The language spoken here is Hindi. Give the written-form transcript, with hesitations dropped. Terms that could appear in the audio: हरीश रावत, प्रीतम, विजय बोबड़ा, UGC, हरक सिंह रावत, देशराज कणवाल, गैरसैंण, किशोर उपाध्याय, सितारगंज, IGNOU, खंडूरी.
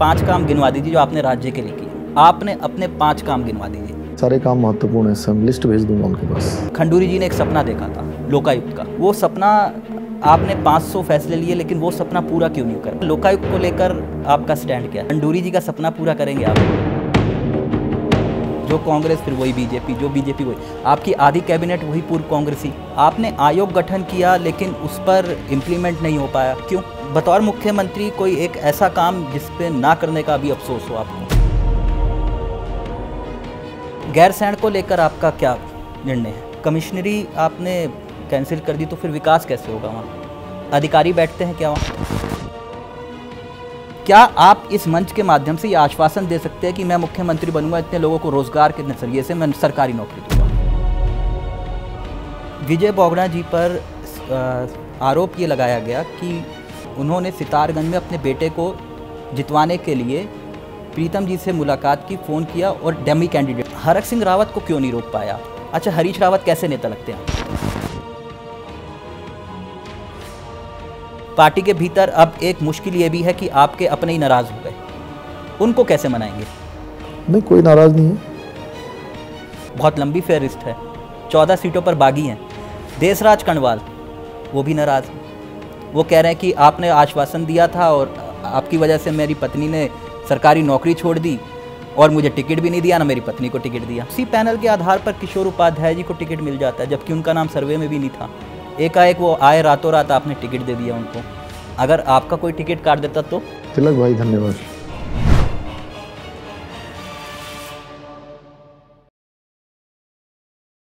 पांच काम गिनवा दीजिए जो आपने राज्य के लिए किए। आपने अपने पांच काम गिनवा दीजिए। सारे काम महत्वपूर्ण है सर, लिस्ट भेज दूंगा उनके पास। खंडूरी जी ने एक सपना देखा था लोकायुक्त का, वो सपना आपने 500 फैसले लिए लेकिन वो सपना पूरा क्यों नहीं कर? लोकायुक्त को लेकर आपका स्टैंड क्या है? खंडूरी जी का सपना पूरा करेंगे आप? जो कांग्रेस फिर वही बीजेपी, जो बीजेपी वही, आपकी आधी कैबिनेट वही पूर्व कांग्रेसी। आपने आयोग गठन किया लेकिन उस पर इम्प्लीमेंट नहीं हो पाया, क्यों? बतौर मुख्यमंत्री कोई एक ऐसा काम जिसपे ना करने का अभी अफसोस हो आपको। गैरसैंण को लेकर आपका क्या निर्णय है? कमिश्नरी आपने कैंसिल कर दी तो फिर विकास कैसे होगा वहाँ? अधिकारी बैठते हैं क्या वहाँ? क्या आप इस मंच के माध्यम से ये आश्वासन दे सकते हैं कि मैं मुख्यमंत्री बनूंगा, इतने लोगों को रोजगार के नजरिए से मैं सरकारी नौकरी दूंगा? विजय बोबड़ा जी पर आरोप ये लगाया गया कि उन्होंने सितारगंज में अपने बेटे को जितवाने के लिए प्रीतम जी से मुलाकात की, फ़ोन किया और डमी कैंडिडेट हरक सिंह रावत को क्यों नहीं रोक पाया? अच्छा, हरीश रावत कैसे नेता लगते हैं? पार्टी के भीतर अब एक मुश्किल ये भी है कि आपके अपने ही नाराज हो गए, उनको कैसे मनाएंगे? नहीं, कोई नाराज नहीं है। बहुत लंबी फेहरिस्त है, 14 सीटों पर बागी हैं। देशराज कणवाल, वो भी नाराज हैं। वो कह रहे हैं कि आपने आश्वासन दिया था और आपकी वजह से मेरी पत्नी ने सरकारी नौकरी छोड़ दी और मुझे टिकट भी नहीं दिया, ना मेरी पत्नी को टिकट दिया। उसी पैनल के आधार पर किशोर उपाध्याय जी को टिकट मिल जाता है जबकि उनका नाम सर्वे में भी नहीं था। एकाएक वो आए रातों रात, आपने टिकट दे दिया उनको। अगर आपका कोई टिकट काट देता तो? तिलक भाई धन्यवाद।